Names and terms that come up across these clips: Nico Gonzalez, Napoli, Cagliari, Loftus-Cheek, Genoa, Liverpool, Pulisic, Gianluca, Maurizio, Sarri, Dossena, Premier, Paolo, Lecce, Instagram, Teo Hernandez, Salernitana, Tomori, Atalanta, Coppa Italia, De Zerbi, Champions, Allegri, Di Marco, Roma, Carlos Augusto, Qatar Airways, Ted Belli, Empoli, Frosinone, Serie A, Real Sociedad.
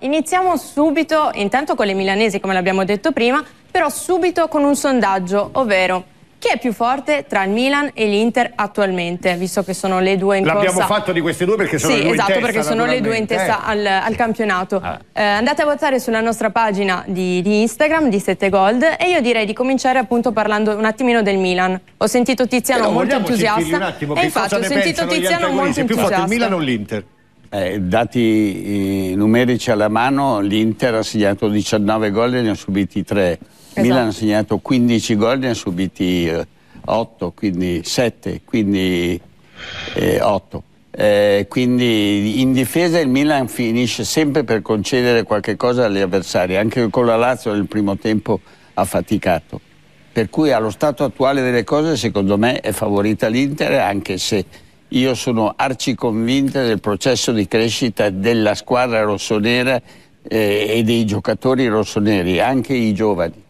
Iniziamo subito, intanto con le milanesi come l'abbiamo detto prima, però subito con un sondaggio, ovvero chi è più forte tra il Milan e l'Inter attualmente, visto che sono le due in corsa. L'abbiamo fatto di queste due perché sono le due in testa. Sì, esatto, perché sono le due in testa al campionato. Andate a votare sulla nostra pagina di Instagram di 7Gold e io direi di cominciare appunto parlando un attimino del Milan. Ho sentito Tiziano molto entusiasta. Un attimo, e infatti ho sentito Tiziano molto entusiasta. È più forte il Milan o l'Inter? Dati numerici alla mano, l'Inter ha segnato 19 gol e ne ha subiti 3. Esatto. Milan ha segnato 15 gol, ne ha subiti 8, quindi 7, quindi 8. Quindi in difesa il Milan finisce sempre per concedere qualche cosa agli avversari, anche con la Lazio nel primo tempo ha faticato. Per cui allo stato attuale delle cose secondo me è favorita l'Inter, anche se io sono arciconvinta del processo di crescita della squadra rossonera e dei giocatori rossoneri, anche i giovani.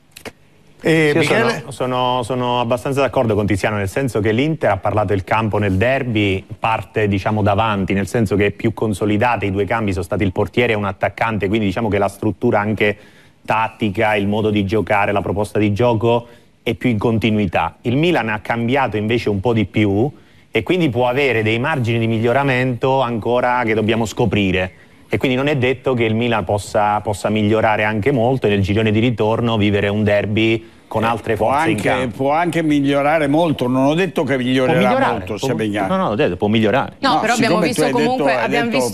Sono abbastanza d'accordo con Tiziano, nel senso che l'Inter ha parlato il campo nel derby, parte diciamo davanti, nel senso che è più consolidata, i due cambi sono stati il portiere e un attaccante, quindi diciamo che la struttura anche tattica, il modo di giocare, la proposta di gioco è più in continuità. Il Milan ha cambiato invece un po' di più e quindi può avere dei margini di miglioramento ancora che dobbiamo scoprire. E quindi non è detto che il Milan possa migliorare anche molto e nel girone di ritorno vivere un derby con altre forze in campo. Può anche migliorare molto, non ho detto che migliorerà molto, se ben chiaro. No, ho detto può migliorare. No, però abbiamo visto comunque un cambio.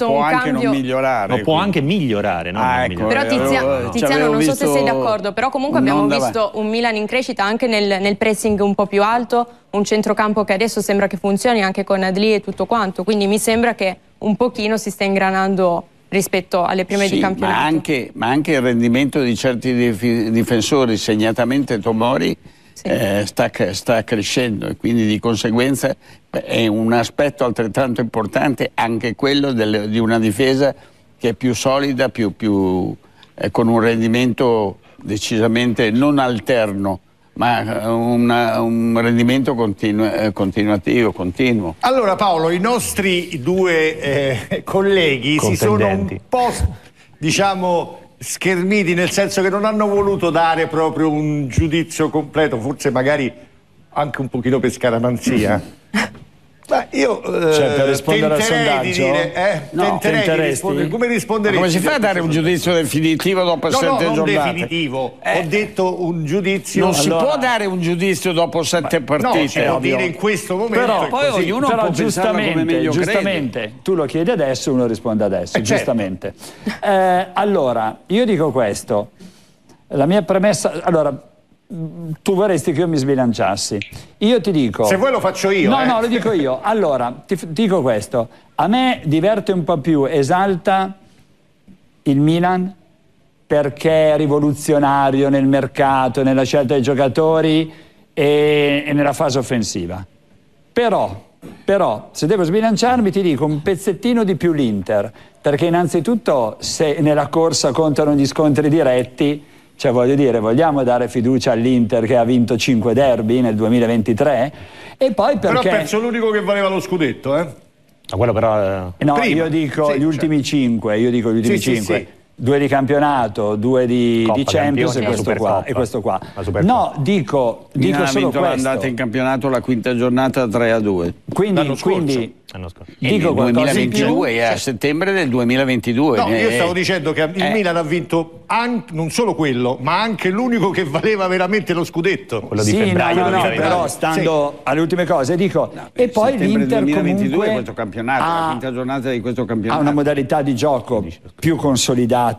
Può anche migliorare, no? Ecco, però Tiziano, non so se sei d'accordo, però comunque abbiamo visto un Milan in crescita anche nel pressing un po' più alto, un centrocampo che adesso sembra che funzioni anche con Adli e tutto quanto, quindi mi sembra che un pochino si stia ingranando rispetto alle prime di campionato. Ma anche il rendimento di certi difensori, segnatamente Tomori, sta crescendo e quindi di conseguenza è un aspetto altrettanto importante anche quello di una difesa che è più solida, più con un rendimento decisamente non alterno, ma un rendimento continuo. Allora Paolo, i nostri due colleghi si sono un po' diciamo schermiti, nel senso che non hanno voluto dare proprio un giudizio completo, forse magari anche un pochino per scaramanzia. Ma io per rispondere al sondaggio di dire, no, come risponderesti? Come si fa a dare un giudizio definitivo dopo sette giornate? Non definitivo, ho detto un giudizio. Non si può dare un giudizio dopo 7 partite. No, si può dire in questo momento. Però poi ognuno può pensarla come meglio crede. Tu lo chiedi adesso, uno risponde adesso, giustamente. Certo. Allora, io dico questo. La mia premessa, allora, tu vorresti che io mi sbilanciassi. Io ti dico, se vuoi lo faccio io. No, lo dico io. Allora, ti dico questo. A me diverte un po' più, esalta il Milan perché è rivoluzionario nel mercato, nella scelta dei giocatori e nella fase offensiva. Però, se devo sbilanciarmi, ti dico un pezzettino di più l'Inter, perché innanzitutto se nella corsa contano gli scontri diretti. Cioè voglio dire, vogliamo dare fiducia all'Inter che ha vinto 5 derby nel 2023 e poi perché... Però penso l'unico che valeva lo scudetto, eh? Ma quello però... No, prima. Io dico gli ultimi 5, io dico gli ultimi 5. Sì. 2 di campionato, 2 di Champions e questo qua. No, dico solo questo. Andata in campionato la quinta giornata 3-2. Quindi dico 2022 è a settembre del 2022. No, io stavo dicendo che il Milan ha vinto non solo quello, ma anche l'unico che valeva veramente lo scudetto. Quello di febbraio. No, però stando alle ultime cose dico e poi l'Inter comunque questo campionato, la quinta giornata di questo campionato ha una modalità di gioco più consolidata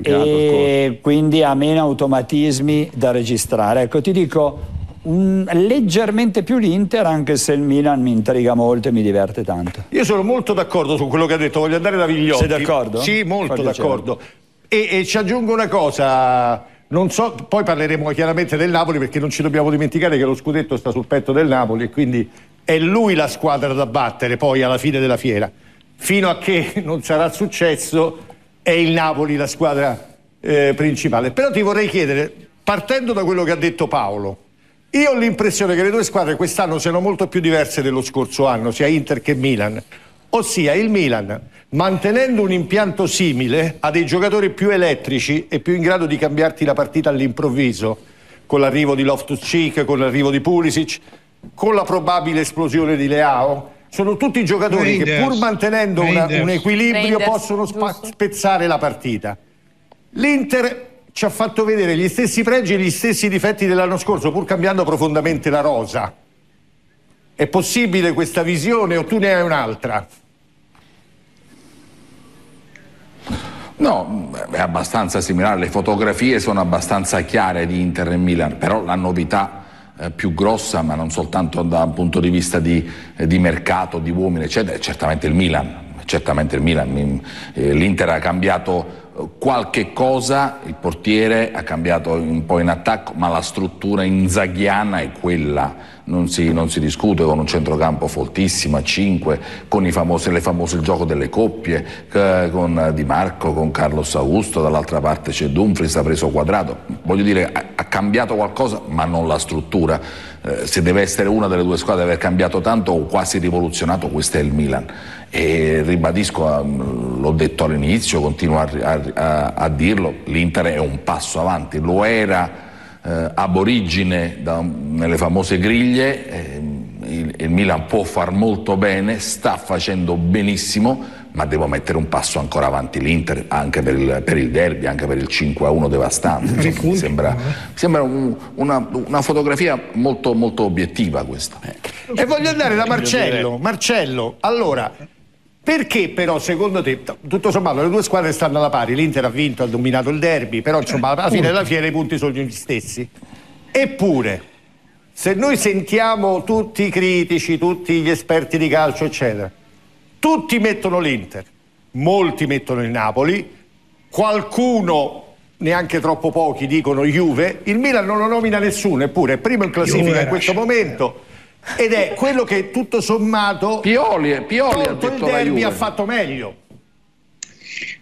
e quindi ha meno automatismi da registrare. Ecco, ti dico leggermente più l'Inter, anche se il Milan mi intriga molto e mi diverte tanto. Io sono molto d'accordo su quello che ha detto, voglio andare da Vigliotti. Sei d'accordo? Sì, molto d'accordo. E ci aggiungo una cosa, non so, poi parleremo chiaramente del Napoli perché non ci dobbiamo dimenticare che lo scudetto sta sul petto del Napoli e quindi è lui la squadra da battere poi alla fine della fiera. Fino a che non sarà successo è il Napoli la squadra principale. Però ti vorrei chiedere, partendo da quello che ha detto Paolo, io ho l'impressione che le due squadre quest'anno siano molto più diverse dello scorso anno, sia Inter che Milan. Ossia il Milan mantenendo un impianto simile a dei giocatori più elettrici e più in grado di cambiarti la partita all'improvviso, con l'arrivo di Loftus-Cheek, con l'arrivo di Pulisic, con la probabile esplosione di Leao. Sono tutti giocatori che pur mantenendo un equilibrio possono spezzare la partita. L'Inter ci ha fatto vedere gli stessi pregi e gli stessi difetti dell'anno scorso, pur cambiando profondamente la rosa. È possibile questa visione o tu ne hai un'altra? No, è abbastanza similare, le fotografie sono abbastanza chiare di Inter e Milan, però la novità più grossa, ma non soltanto da un punto di vista di mercato, di uomini, eccetera, è certamente il Milan. Certamente il Milan, l'Inter ha cambiato qualche cosa, il portiere ha cambiato un po' in attacco, ma la struttura inzaghiana è quella, non si discute, con un centrocampo fortissimo a 5, con il gioco delle coppie, con Di Marco, con Carlos Augusto, dall'altra parte c'è Dumfries, ha preso Quadrato, voglio dire, ha cambiato qualcosa ma non la struttura. Se deve essere una delle due squadre ad aver cambiato tanto o quasi rivoluzionato, questo è il Milan. E ribadisco, l'ho detto all'inizio, continuo a dirlo, l'Inter è un passo avanti, lo era ab origine nelle famose griglie, il Milan può far molto bene, sta facendo benissimo, ma devo mettere un passo ancora avanti l'Inter, anche per il derby, anche per il 5-1 devastante. Sembra una fotografia molto, molto obiettiva questa. E voglio andare da Marcello. Marcello, allora, perché però secondo te, tutto sommato le due squadre stanno alla pari, l'Inter ha vinto, ha dominato il derby, però insomma alla fine della fiera i punti sono gli stessi, eppure se noi sentiamo tutti i critici, tutti gli esperti di calcio eccetera, tutti mettono l'Inter, molti mettono il Napoli, qualcuno, neanche troppo pochi, dicono Juve, il Milan non lo nomina nessuno, eppure è primo in classifica in questo momento ed è quello che tutto sommato Pioli ha detto, il derby ha fatto meglio.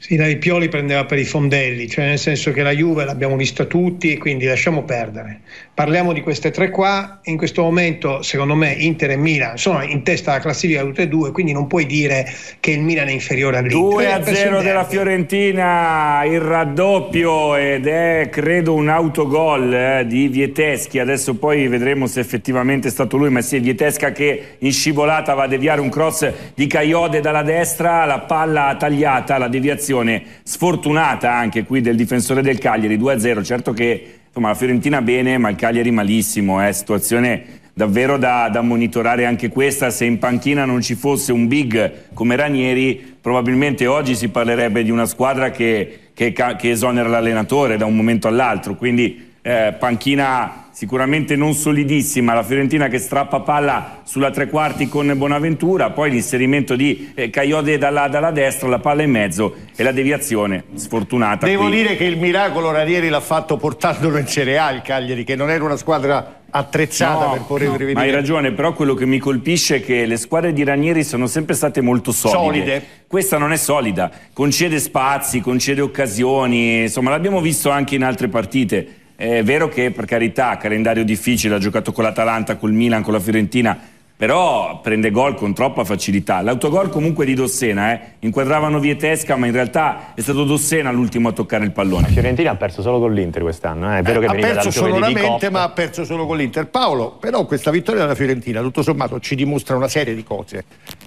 Sì, dai, Pioli prendeva per i fondelli, cioè nel senso che la Juve l'abbiamo vista tutti e quindi lasciamo perdere. Parliamo di queste tre qua, in questo momento secondo me Inter e Milan sono in testa alla classifica tutte e due, quindi non puoi dire che il Milan è inferiore all'Inter. 2-0 della Fiorentina, il raddoppio, ed è credo un autogol di Vieteschi, adesso poi vedremo se effettivamente è stato lui, ma sì, Vietesca che in scivolata va a deviare un cross di Caiode dalla destra, la palla tagliata, la deviazione sfortunata anche qui del difensore del Cagliari. 2-0, certo che insomma, la Fiorentina bene ma il Cagliari malissimo, è situazione davvero da monitorare anche questa. Se in panchina non ci fosse un big come Ranieri probabilmente oggi si parlerebbe di una squadra che esonera l'allenatore da un momento all'altro, quindi panchina sicuramente non solidissima, la Fiorentina che strappa palla sulla tre quarti con Bonaventura, poi l'inserimento di Caiode dalla destra, la palla in mezzo e la deviazione sfortunata. Devo dire che il miracolo Ranieri l'ha fatto portandolo in Serie A il Cagliari, che non era una squadra attrezzata per poter rivedere. Ma hai ragione, però quello che mi colpisce è che le squadre di Ranieri sono sempre state molto solide. Questa non è solida, concede spazi, concede occasioni, insomma l'abbiamo visto anche in altre partite. È vero che per carità, calendario difficile, ha giocato con l'Atalanta, col Milan, con la Fiorentina, però prende gol con troppa facilità. L'autogol comunque di Dossena, inquadravano Vietesca ma in realtà è stato Dossena l'ultimo a toccare il pallone. La Fiorentina ha perso solo con l'Inter quest'anno, è vero che ha perso solamente ma ha perso solo con l'Inter. Paolo, però questa vittoria della Fiorentina tutto sommato ci dimostra una serie di cose.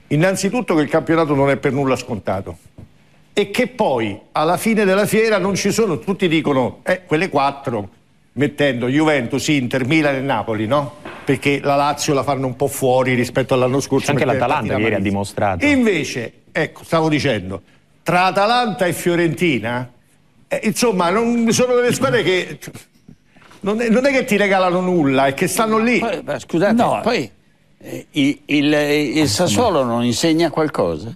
Innanzitutto che il campionato non è per nulla scontato e che poi alla fine della fiera non ci sono, tutti dicono quelle quattro, mettendo Juventus, Inter, Milan e Napoli, no? Perché la Lazio la fanno un po' fuori rispetto all'anno scorso. Anche l'Atalanta ieri ha dimostrato. Invece, ecco, stavo dicendo, tra Atalanta e Fiorentina, insomma, non sono delle squadre che non è che ti regalano nulla, è che stanno lì. Poi, scusate, no, poi il Sassuolo non insegna qualcosa?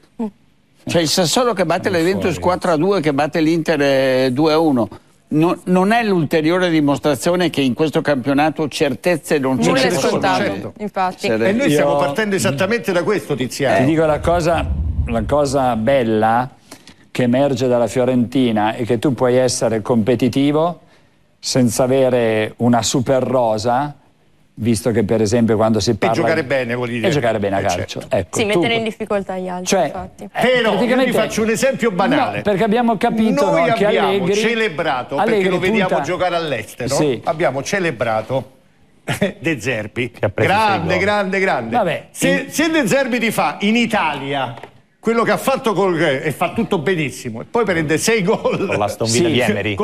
Cioè il Sassuolo che batte l'Juventus 4-2, che batte l'Inter 2-1. Non è l'ulteriore dimostrazione che in questo campionato certezze non ce ne sono. Infatti. E noi stiamo partendo esattamente da questo, Tiziano. Ti dico la cosa bella che emerge dalla Fiorentina è che tu puoi essere competitivo senza avere una super rosa, visto che per esempio quando si parla... E giocare bene, vuol dire. E giocare bene a calcio. Certo. Ecco, si mettere in difficoltà gli altri, cioè, infatti. Però io vi faccio un esempio banale. No, perché abbiamo capito che Allegri... celebrato, Allegri, perché lo vediamo giocare all'estero, sì. Abbiamo celebrato De Zerbi. Grande. Vabbè, se De Zerbi ti fa in Italia... quello che ha fatto col e fa tutto benissimo e poi prende 6 gol con l'Aston Villa di Emery,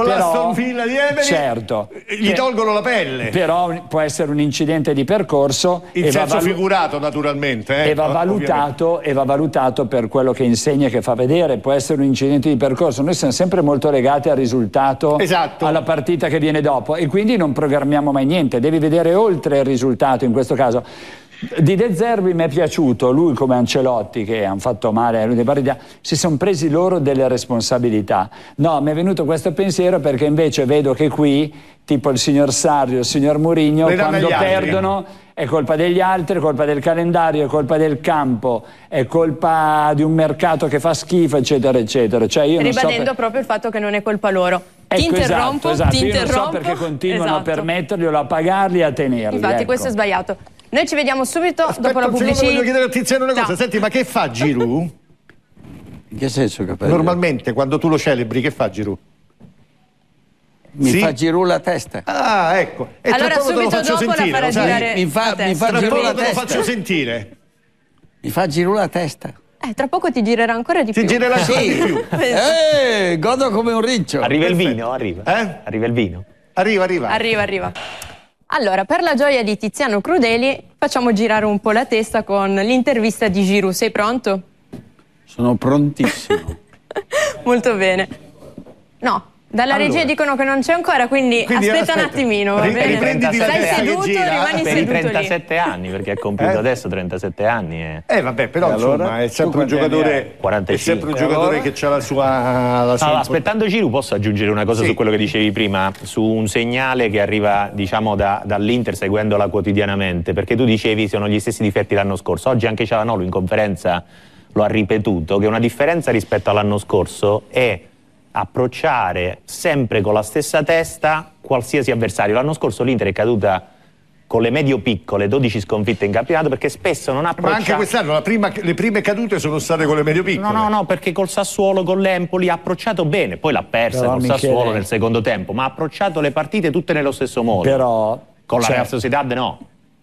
certo, gli tolgono la pelle, però può essere un incidente di percorso in senso figurato naturalmente, e va valutato, per quello che insegna e che fa vedere. Può essere un incidente di percorso, noi siamo sempre molto legati al risultato, esatto, alla partita che viene dopo, e quindi non programmiamo mai niente, devi vedere oltre il risultato. In questo caso di De Zerbi mi è piaciuto, lui come Ancelotti, che hanno fatto male a lui, si sono presi loro delle responsabilità. No, mi è venuto questo pensiero perché invece vedo che qui tipo il signor Sarri, il signor Mourinho, quando perdono è colpa degli altri, è colpa del calendario, è colpa del campo, è colpa di un mercato che fa schifo, eccetera eccetera. Cioè io ribadendo proprio il fatto che non è colpa loro. Ti interrompo, ti interrompo. Io non so perché continuano a permetterglielo, a pagarli, a tenerli. Infatti questo è sbagliato. Noi ci vediamo subito dopo la pubblicità. Voglio chiedere a Tiziano una cosa. Senti, ma che fa Giroud? In che senso, capello? Normalmente quando tu lo celebri, che fa Giroud? Mi fa Giroud la testa. Ah, ecco. E allora subito dopo la farà girare. Mi fa Giroud la testa. Lo faccio sentire. Mi fa Giroud la testa. Tra poco ti girerà ancora di più. Ti girerà ancora di più. Godo come un riccio. Arriva il vino, arriva. Arriva il vino. Arriva. Allora, per la gioia di Tiziano Crudeli, facciamo girare un po' la testa con l'intervista di Giroud. Sei pronto? Sono prontissimo. Molto bene. No, dalla regia dicono che non c'è ancora, quindi aspetta un attimino, va bene? Stai seduto, rimani seduto lì. Per i 37 anni, perché ha compiuto adesso 37 anni. Vabbè, però allora, insomma, è sempre un giocatore, 45. È sempre un giocatore allora, che ha la sua... aspettando Giroud posso aggiungere una cosa su quello che dicevi prima, su un segnale che arriva, diciamo, dall'Inter, seguendola quotidianamente, perché tu dicevi sono gli stessi difetti l'anno scorso. Oggi anche Cialanoglu in conferenza lo ha ripetuto, che una differenza rispetto all'anno scorso è approcciare sempre con la stessa testa qualsiasi avversario. L'anno scorso l'Inter è caduta con le medio-piccole, 12 sconfitte in campionato, perché spesso non ha approcciato... Ma anche quest'anno le prime cadute sono state con le medio-piccole. No, perché col Sassuolo, con l'Empoli ha approcciato bene, poi l'ha persa col Sassuolo nel secondo tempo, ma ha approcciato le partite tutte nello stesso modo. Però... con la Real Sociedad no.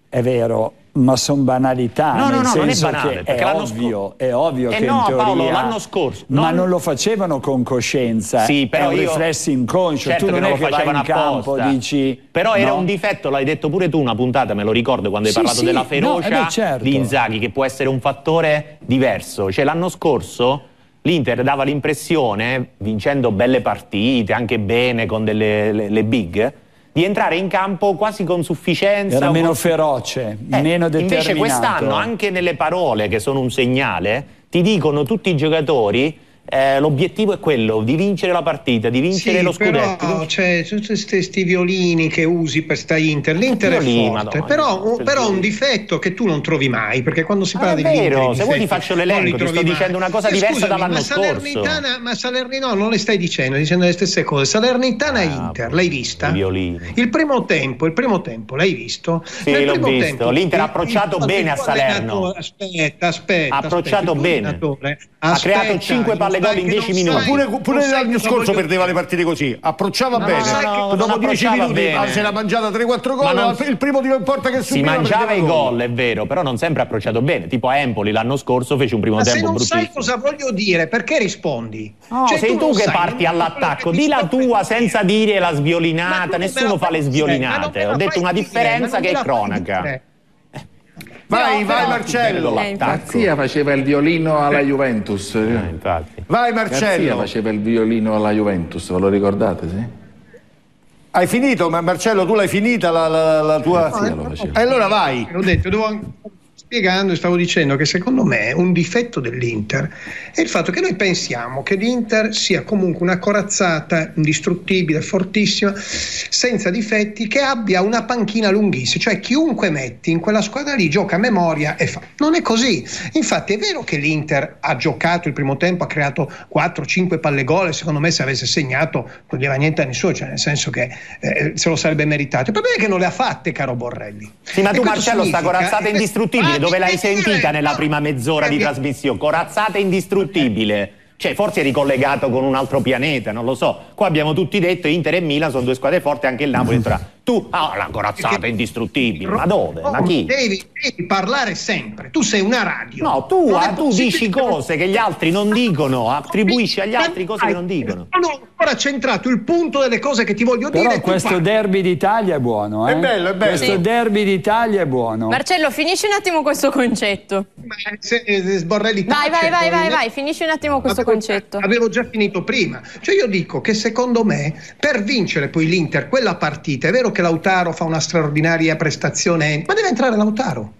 È vero, ma sono banalità. No, non è banale, perché è ovvio, che in teoria, Paolo, l'anno scorso ma non lo facevano con coscienza, però è un riflesso inconscio, certo, tu non è che vai in campo, dici, però era un difetto, l'hai detto pure tu una puntata, me lo ricordo, quando hai parlato della ferocia di Inzaghi, che può essere un fattore diverso. Cioè l'anno scorso l'Inter dava l'impressione, vincendo belle partite, anche bene con delle le big, di entrare in campo quasi con sufficienza. Era meno feroce, meno determinato. Invece quest'anno, anche nelle parole, che sono un segnale, ti dicono tutti i giocatori l'obiettivo è quello di vincere la partita, di vincere lo scudetto. Però, cioè, tutti questi violini che usi per sta Inter, l'Inter è forte, Madonna, però un difetto che tu non trovi mai, perché quando si parla di Inter, se vuoi ti faccio l'elenco, ti sto dicendo una cosa diversa dall'anno scorso. Ma Salernitana, no, non le stai dicendo le stesse cose. Salernitana e Inter, l'hai vista? Il primo tempo l'hai visto? Sì, l'ho visto. L'Inter ha approcciato bene a Salerno. Aspetta, ha approcciato bene. Ha creato 5 palle in 10 minuti. Pure l'anno scorso perdeva le partite così, approcciava bene, dopo 10 minuti se la mangiava 3-4 gol, il primo tiro in porta che subiva si mangiava i gol, è vero, però non sempre ha approcciato bene, tipo a Empoli l'anno scorso fece un primo tempo bruttissimo. Ma se non sai cosa voglio dire, perché rispondi? Cioè, sei tu che parti all'attacco, di la tua senza dire la sviolinata, nessuno fa le sviolinate, ho detto una differenza che è cronaca. Vai Marcello. Garzia faceva il violino alla Juventus. Vai Marcello. Garzia faceva il violino alla Juventus, ve lo ricordate? Sì? Hai finito? Ma Marcello, tu l'hai finita la tua... E allora vai. L'ho detto, devo... spiegando, stavo dicendo che secondo me un difetto dell'Inter è il fatto che noi pensiamo che l'Inter sia comunque una corazzata indistruttibile, fortissima, senza difetti, che abbia una panchina lunghissima, cioè chiunque metti in quella squadra lì gioca a memoria e fa. Non è così. Infatti è vero che l'Inter ha giocato il primo tempo, ha creato 4-5 palle gol, secondo me se avesse segnato non toglieva niente a nessuno, cioè nel senso che se lo sarebbe meritato. Il problema è che non le ha fatte, caro Borrelli. Sì, ma tu Marcello, sta corazzata indistruttibile dove l'hai sentita nella prima mezz'ora di trasmissione? Corazzata indistruttibile, cioè forse è ricollegato con un altro pianeta, non lo so. Qua abbiamo tutti detto Inter e Milan sono due squadre forti, anche il Napoli entra. Tu la corazzata indistruttibile, ma dove? Ma chi? Devi parlare sempre, tu sei una radio. No, tu dici cose che gli altri non dicono, attribuisci agli altri cose che non dicono. Non ho ancora centrato il punto delle cose che ti voglio dire. Però questo derby d'Italia è buono, eh? È bello. Questo derby d'Italia è buono. Marcello, finisci un attimo questo concetto. Borrelli, vai, finisci un attimo questo concetto. Avevo già finito prima. Cioè io dico che secondo me per vincere poi l'Inter quella partita, è vero che Lautaro fa una straordinaria prestazione, ma deve entrare Lautaro.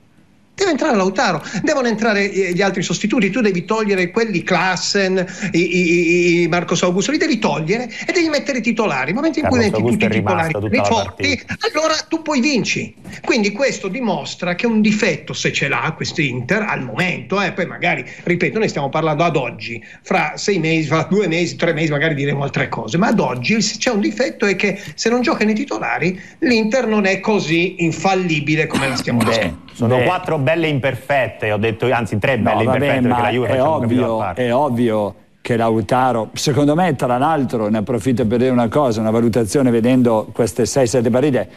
Deve entrare Lautaro, devono entrare gli altri sostituti, tu devi togliere quelli Klassen, i Marcos Augusto, li devi togliere e devi mettere i titolari. Nel momento in cui metti tutti i titolari forti, allora tu poi vinci. Quindi questo dimostra che un difetto, se ce l'ha quest'Inter al momento, poi magari, ripeto, noi stiamo parlando ad oggi, fra 6 mesi, fra 2 mesi, 3 mesi magari diremo altre cose, ma ad oggi c'è un difetto, è che se non giocano i titolari l'Inter non è così infallibile come la stiamo facendo. Sono 4 belle imperfette, ho detto, anzi 3 belle imperfette, perché la Juve è ovvio che Lautaro, secondo me, tra l'altro, ne approfitto per dire una cosa, una valutazione vedendo queste 6-7 partite,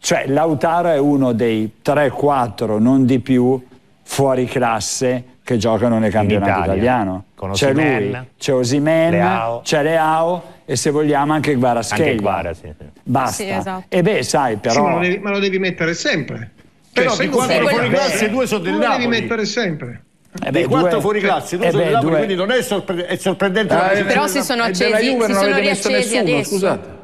cioè Lautaro è uno dei 3-4, non di più, fuori classe che giocano nel campionato italiano. C'è lui, c'è Osimhen, c'è Leao e se vogliamo anche Kvaratskhelia. Sì. Basta. Sì, esatto. E beh, sai, però... Sì, ma lo devi mettere sempre. Però di 4 fuori classe 2 sono del Napoli. Devi mettere sempre. Dei 4 fuori classe 2 sono del Napoli, quindi non è sorprendente. Però si sono accesi, si sono riaccesi adesso. Scusate.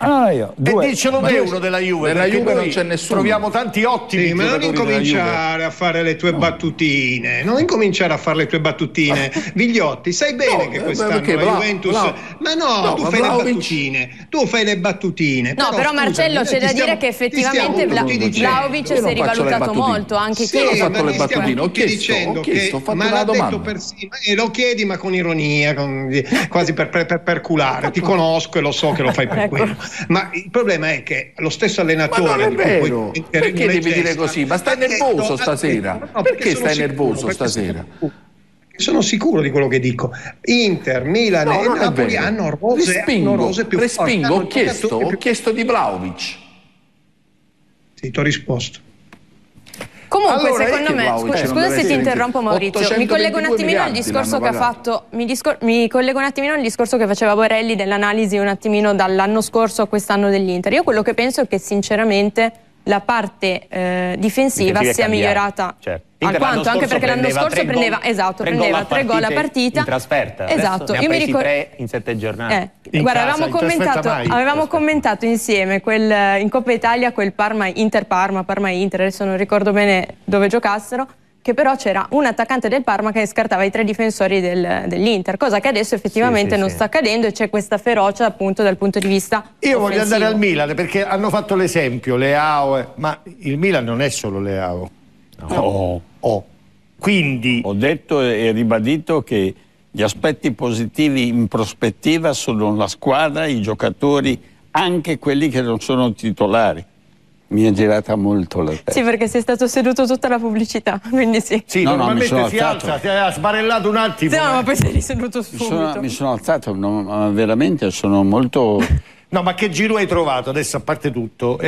E dicelo te uno della Juve. Della Juve non c'è nessuno. Troviamo tanti ottimi. Sì, ma non incominciare a fare le tue battutine. Non incominciare a fare le tue battutine. Vigliotti, sai bene che quest'anno la Juventus. Ma no, tu fai le battutine. Tu fai le battutine. No, però Marcello, c'è da dire che effettivamente Vlahovic si è rivalutato molto. Anche chi ha fatto le battutine. Ho chiesto, ma l'ha detto persino. E lo chiedi, ma con ironia, quasi per culare. Ti conosco e lo so che lo fai per quello. Ma il problema è che lo stesso allenatore... Ma è vero. Perché devi dire così? Ma stai nervoso stasera? No, perché stai nervoso stasera? Sono sicuro di quello che dico. Inter, Milan e Napoli hanno rose più forti. Ho chiesto di Vlahovic. Sì, ti ho risposto. Comunque, allora, secondo me, scusa se ti interrompo Maurizio, mi collego un attimino al discorso che ha fatto, mi collego un attimino al discorso che faceva Borrelli dell'analisi un attimino dall'anno scorso a quest'anno dell'Inter. Io quello che penso è che sinceramente la parte difensiva sia migliorata, certo, alquanto, anche perché l'anno scorso prendeva 3 gol a partita. In trasferta, esatto. Io mi ricordo 3 in 7 giornate. Guarda, avevamo commentato insieme in Coppa Italia quel Parma-Inter, adesso non ricordo bene dove giocassero, che però c'era un attaccante del Parma che scartava i 3 difensori dell'Inter, cosa che adesso effettivamente non sta accadendo, e c'è questa ferocia appunto dal punto di vista offensivo. Voglio andare al Milan, perché hanno fatto l'esempio, Leao, ma il Milan non è solo Leao. Quindi ho detto e ribadito che gli aspetti positivi in prospettiva sono la squadra, i giocatori, anche quelli che non sono titolari. Mi è girata molto la testa. Sì, perché sei stato seduto tutta la pubblicità, quindi sì. Sì, normalmente si alza, ti ha sbarellato un attimo. Sì, ma poi sei riseduto subito. Mi sono alzato, veramente sono molto... No, ma che giro hai trovato adesso, a parte tutto? Ma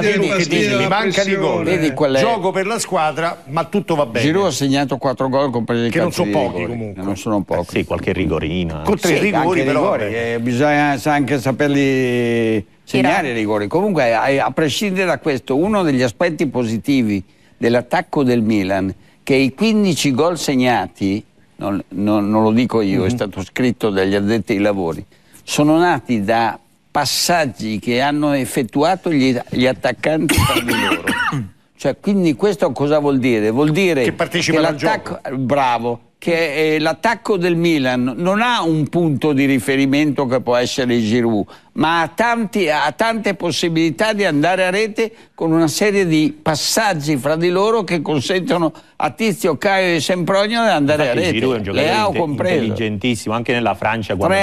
vedi, mi manca di gol. Gioco per la squadra, ma tutto va bene. Giroud ha segnato 4 gol, compresi i calci di rigore. Che non sono pochi comunque. Non sono pochi. Sì, qualche rigorino. Con 3 rigori però. Bisogna anche saperli segnare i rigori. Comunque, a prescindere da questo, uno degli aspetti positivi dell'attacco del Milan, che i 15 gol segnati, non lo dico io, è stato scritto dagli addetti ai lavori, sono nati da passaggi che hanno effettuato gli attaccanti tra di loro. Cioè, quindi questo cosa vuol dire? Vuol dire che partecipa al gioco. Bravo, che l'attacco del Milan non ha un punto di riferimento che può essere Giroud, ma ha tante possibilità di andare a rete con una serie di passaggi fra di loro che consentono a Tizio, Caio e Sempronio di andare a rete. Giroud è un giocatore intelligentissimo, anche nella Francia quando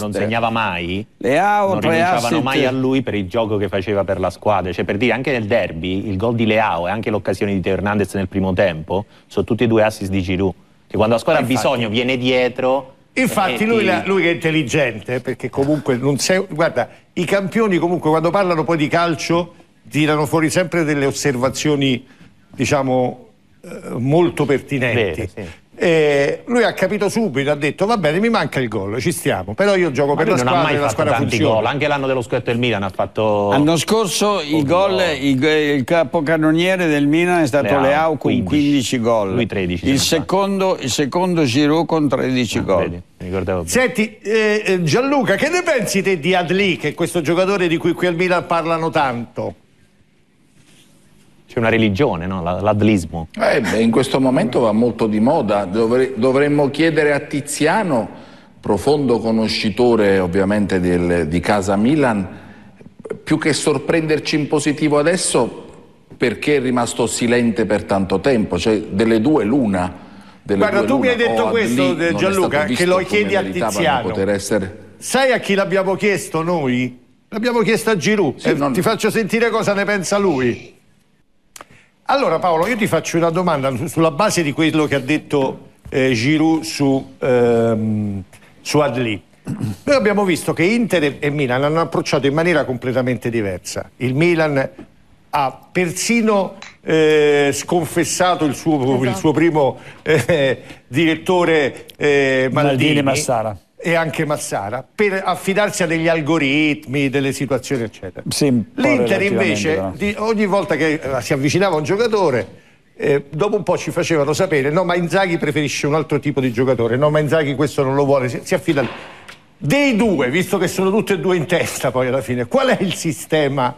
non segnava mai, non rinunciavano mai a lui per il gioco che faceva per la squadra. Cioè, per dire, anche nel derby il gol di Leao e anche l'occasione di Teo Hernandez nel primo tempo sono tutti e due assist di Giroud. Che quando la squadra ha bisogno viene dietro. Infatti lui che è intelligente, perché comunque non sei, guarda, i campioni comunque quando parlano poi di calcio tirano fuori sempre delle osservazioni, diciamo, molto pertinenti. Vero, sì. E lui ha capito subito, ha detto va bene, mi manca il gol, ci stiamo, però io gioco per la squadra e la squadra funziona. Gol. Anche l'anno dello scudetto del Milan ha fatto... L'anno scorso il capocannoniere del Milan è stato Leao con 15 gol. Lui 13. Il secondo Giroud con 13 gol. Vedi, mi ricordavo bene. Senti, Gianluca, che ne pensi te di Adli, che è questo giocatore di cui qui al Milan parlano tanto? C'è una religione, no? L'adlismo. In questo momento va molto di moda. Dovremmo chiedere a Tiziano, profondo conoscitore ovviamente di casa Milan, più che sorprenderci in positivo adesso, perché è rimasto silente per tanto tempo. Cioè, delle due l'una. Guarda, tu mi hai detto questo, Gianluca, che lo chiedi a Tiziano. Poter essere... Sai a chi l'abbiamo chiesto noi? L'abbiamo chiesto a Giroud. Sì, ti faccio sentire cosa ne pensa lui. Allora Paolo, io ti faccio una domanda sulla base di quello che ha detto Giroud su Adli. Noi abbiamo visto che Inter e Milan hanno approcciato in maniera completamente diversa. Il Milan ha persino sconfessato il suo primo direttore Maldini Massara. E anche Massara, per affidarsi a degli algoritmi, delle situazioni eccetera. Sì, l'Inter invece, ogni volta che si avvicinava un giocatore, dopo un po' ci facevano sapere no, ma Inzaghi preferisce un altro tipo di giocatore, no, ma Inzaghi questo non lo vuole, si affida. Dei due, visto che sono tutti e due in testa poi alla fine, qual è il sistema,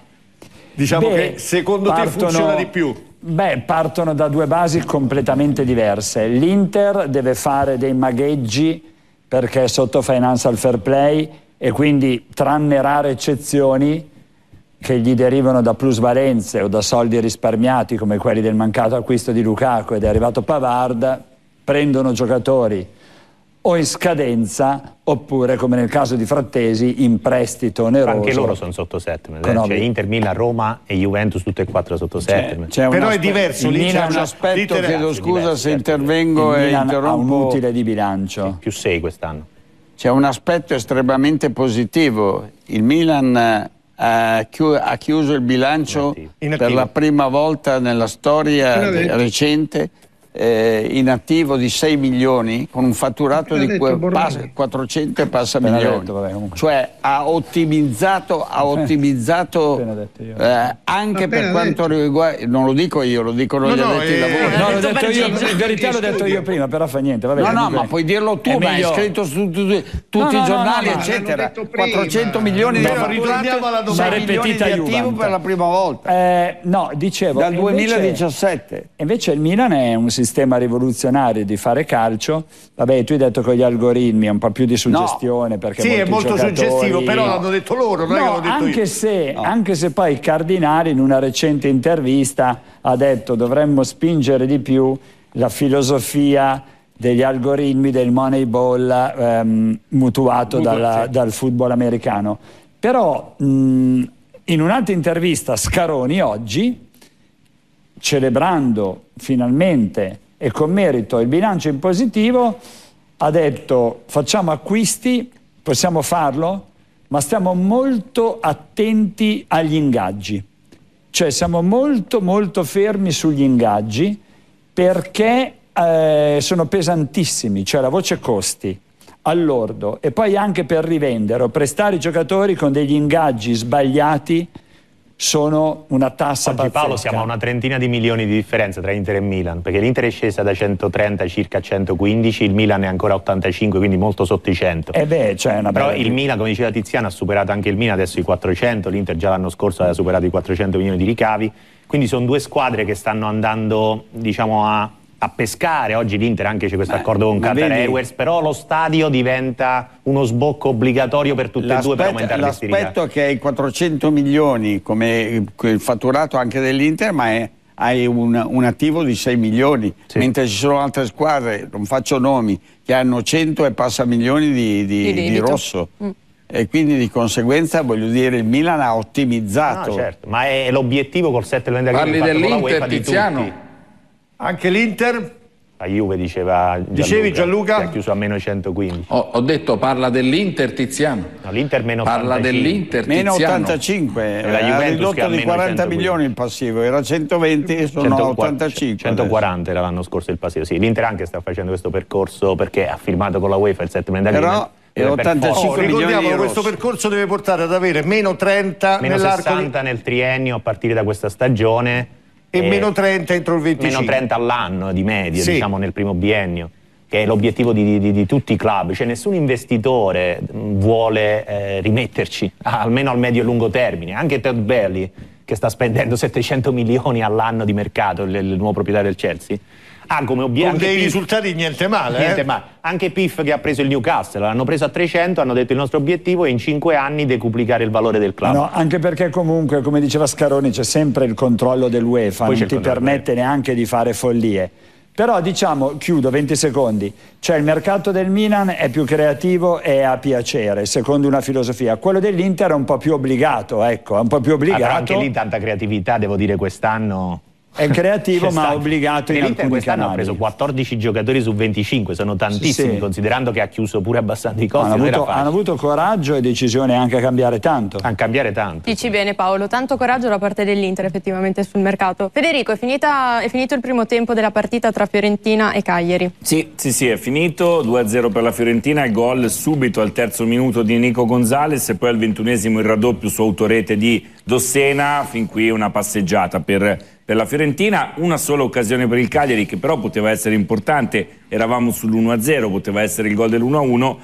diciamo, che secondo te funziona di più? Beh, partono da due basi completamente diverse. L'Inter deve fare dei magheggi perché è sotto financial fair play e quindi, tranne rare eccezioni che gli derivano da plusvalenze o da soldi risparmiati come quelli del mancato acquisto di Lukaku ed è arrivato Pavard, prendono giocatori o in scadenza oppure, come nel caso di Frattesi, in prestito oneroso. Anche loro sono sotto 7, cioè Inter, Milan, Roma e Juventus tutte e quattro sotto 7. Però è diverso, il Milan ha un aspetto, chiedo scusa se intervengo e interrompo, un utile di bilancio sì, più 6 quest'anno. C'è un aspetto estremamente positivo, il Milan ha chiuso il bilancio per la prima volta nella storia recente inattivo di 6 milioni con un fatturato di 400 e passa milioni, cioè ha ottimizzato anche per quanto riguarda, non lo dico io, lo dicono gli addetti ai lavori. No, l'ho detto io, in verità l'ho detto io prima, però fa niente. Vabbè, no, ma puoi dirlo tu, ma è scritto su tutti i giornali, eccetera. 400 milioni di fatturato, 6 milioni di attivo per la prima volta. No, dicevo, dal 2017. Invece il Milan è un sistema rivoluzionario di fare calcio. Vabbè, tu hai detto con gli algoritmi è un po' più di suggestione, perché sì, è molto suggestivo, però l'hanno detto loro, non è che l'ho detto io. Anche se poi Cardinali in una recente intervista ha detto dovremmo spingere di più la filosofia degli algoritmi del Moneyball mutuato dal football americano. Però in un'altra intervista Scaroni oggi, celebrando finalmente e con merito il bilancio in positivo, ha detto facciamo acquisti, possiamo farlo, ma stiamo molto attenti agli ingaggi. Cioè siamo molto molto fermi sugli ingaggi perché sono pesantissimi, cioè la voce costi all'ordo e poi anche per rivendere o prestare i giocatori con degli ingaggi sbagliati sono una tassa pazzesca. Oggi Paolo siamo a una trentina di milioni di differenza tra Inter e Milan, perché l'Inter è scesa da 130 circa a 115, il Milan è ancora 85, quindi molto sotto i 100. Però il Milan, come diceva Tiziano, ha superato anche il Milan adesso i 400, l'Inter già l'anno scorso aveva superato i 400 milioni di ricavi, Quindi sono due squadre che stanno andando, diciamo, a pescare. Oggi l'Inter anche c'è questo accordo con Qatar Airways, però lo stadio diventa uno sbocco obbligatorio per tutte e due per aumentare l'estirica. L'aspetto è che hai 400 milioni come il fatturato anche dell'Inter, ma hai un attivo di 6 milioni, sì, mentre ci sono altre squadre, non faccio nomi, che hanno 100 e passa milioni di rosso. Mm. E quindi di conseguenza, voglio dire, il Milan ha ottimizzato. No, certo. Ma è l'obiettivo col 7 novembre. Parli dell'Inter, Tiziano? Anche l'Inter? La Juve, diceva Gianluca. Dicevi Gianluca? Si è chiuso a meno 115. Ho detto parla dell'Inter, Tiziano. No, l'Inter meno 85. Parla dell'Inter, Tiziano. Meno 85. La Juventus ha ridotto che ha di 40 milioni il passivo, era 120 e sono 85. 140 era l'anno scorso il passivo, sì. L'Inter anche sta facendo questo percorso perché ha firmato con la UEFA il settlement agreement. E 85 milioni di questo percorso deve portare ad avere meno 30 meno 60 nel triennio a partire da questa stagione. E meno 30 entro il 25. Meno 30 all'anno di media, sì, diciamo, nel primo biennio, che è l'obiettivo di tutti i club. Cioè nessun investitore vuole rimetterci, almeno al medio e lungo termine. Anche Ted Belli, che sta spendendo 700 milioni all'anno di mercato, il nuovo proprietario del Chelsea, ha come obiettivo... Con dei risultati niente male. Niente male. Anche Piff, che ha preso il Newcastle, l'hanno preso a 300, hanno detto il nostro obiettivo è in 5 anni decuplicare il valore del club. No, anche perché comunque, come diceva Scaroni, c'è sempre il controllo dell'UEFA, non ti permette neanche di fare follie. Però diciamo, chiudo 20 secondi, cioè il mercato del Milan è più creativo e a piacere, secondo una filosofia. Quello dell'Inter è un po' più obbligato, ecco, è un po' più obbligato. Però anche lì tanta creatività, devo dire, quest'anno... È creativo ma obbligato in alcuni canali. Ha preso 14 giocatori su 25, sono tantissimi, sì, sì, considerando che ha chiuso pure abbastanza i costi. Hanno avuto coraggio e decisione anche a cambiare tanto. A cambiare tanto. Dici bene Paolo, tanto coraggio da parte dell'Inter effettivamente sul mercato. Federico, è finito il primo tempo della partita tra Fiorentina e Cagliari. Sì, sì, sì, è finito, 2-0 per la Fiorentina, il gol subito al terzo minuto di Nico Gonzalez e poi al 21esimo il raddoppio su autorete di Dossena. Fin qui una passeggiata per la Fiorentina, una sola occasione per il Cagliari che però poteva essere importante, eravamo sull'1-0, poteva essere il gol dell'1-1,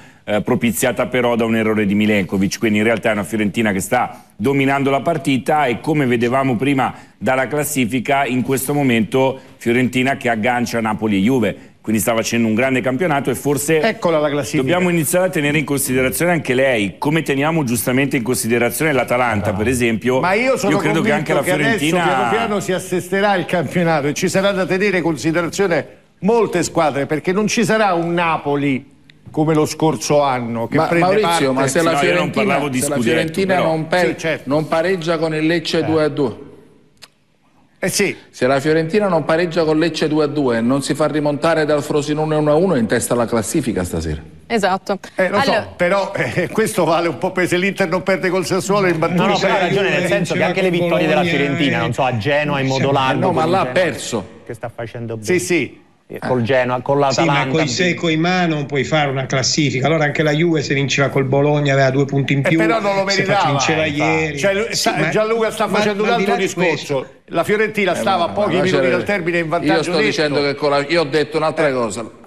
propiziata però da un errore di Milenkovic, quindi in realtà è una Fiorentina che sta dominando la partita e come vedevamo prima dalla classifica in questo momento Fiorentina che aggancia Napoli e Juve, quindi sta facendo un grande campionato e forse eccola la classifica. Dobbiamo iniziare a tenere in considerazione anche lei, come teniamo giustamente in considerazione l'Atalanta per esempio. Ma io credo che anche la Fiorentina piano piano si assesterà il campionato e ci sarà da tenere in considerazione molte squadre perché non ci sarà un Napoli come lo scorso anno che Maurizio, parte... Ma se la Fiorentina, no, se la Fiorentina però... sì, certo, non pareggia con il Lecce 2-2. Sì. Se la Fiorentina non pareggia con Lecce 2-2 e non si fa rimontare dal Frosinone 1-1 in testa alla classifica stasera. Esatto. Lo so, però questo vale un po' per se l'Inter non perde col Sassuolo in battuta. No, però ha ragione, nel senso che anche le vittorie della Fiorentina, non so, a Genoa, in modo largo. No, ma l'ha perso. Che sta facendo bene. Sì, sì. Col Genoa, con l'Atalanta. Sì, ma coi secco in mano non puoi fare una classifica. Allora anche la Juve se vinceva col Bologna aveva 2 punti in più. Però non lo meritava. Se vinceva ieri. Cioè, sì, Gianluca sta facendo un altro discorso. La Fiorentina stava a pochi minuti dal termine in vantaggio. Io sto dicendo che con la... Io ho detto un'altra cosa.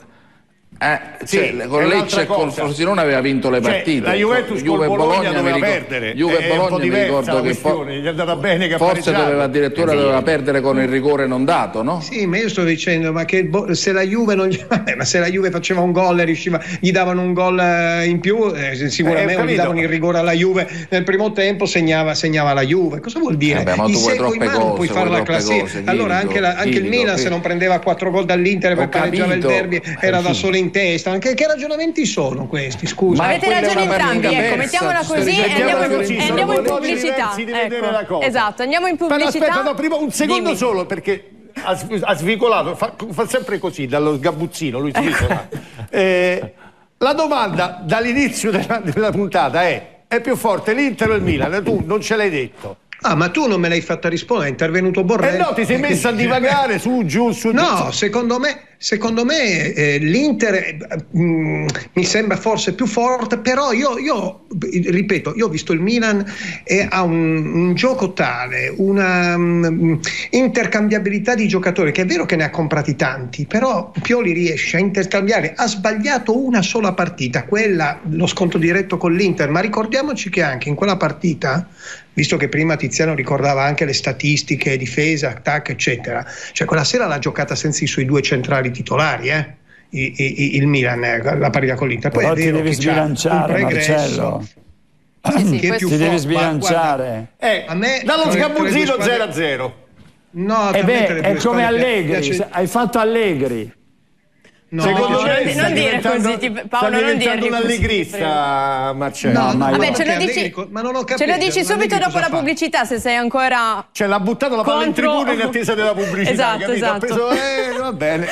Sì, cioè, con Lecce e col Frosinone aveva vinto le partite, la Juventus con Bologna doveva perdere, Juve e Bologna mi ricordo che gli è andata bene, che forse doveva addirittura perdere con il rigore non dato, no? Sì, ma io sto dicendo ma che se la Juve non ma se la Juve faceva un gol e riusciva, gli davano un gol in più, sicuramente gli davano il rigore alla Juve nel primo tempo, segnava la Juve. Cosa vuol dire? Ma tu vuoi troppe cose, non puoi fare la classifica. Allora anche il Milan se non prendeva 4 gol dall'Inter per pareggiare il derby era da solo in testa, anche che ragionamenti sono questi? Scusa, ma avete ragione entrambi, ecco, mettiamola così e andiamo in pubblicità. Ecco. Esatto, andiamo in pubblicità. Però aspetta, no, prima un secondo solo, perché ha svicolato, fa sempre così, dallo sgabuzzino, lui svicola. La domanda dall'inizio della puntata è più forte l'Inter o il Milan? Tu non ce l'hai detto. Ah, ma tu non me l'hai fatta rispondere, è intervenuto Borrelli. No, ti sei messa a divagare su, giù, su. No, secondo me... secondo me l'Inter mi sembra forse più forte, però io ripeto, io ho visto il Milan e ha un gioco tale, una intercambiabilità di giocatori, che è vero che ne ha comprati tanti, però Pioli riesce a intercambiare. Ha sbagliato una sola partita, quella, lo scontro diretto con l'Inter, ma ricordiamoci che anche in quella partita, visto che prima Tiziano ricordava anche le statistiche, difesa, attacco eccetera, cioè quella sera l'ha giocata senza i suoi due centrali titolari, il Milan, la parità con l'Inter. Poi però è vero, ti devi sbilanciare, Marcello. Sì, che ti devi sbilanciare, dallo sgabuzzino 0-0. No, è come Allegri, hai fatto Allegri. No, secondo me non dire così, Paolo, non dire un allegrista, Marcello. No, no, vabbè, ce lo dici subito dopo la pubblicità, se sei ancora. Cioè, l'ha buttato la palla in tribuna in attesa della pubblicità. Esatto. Ha preso, va bene.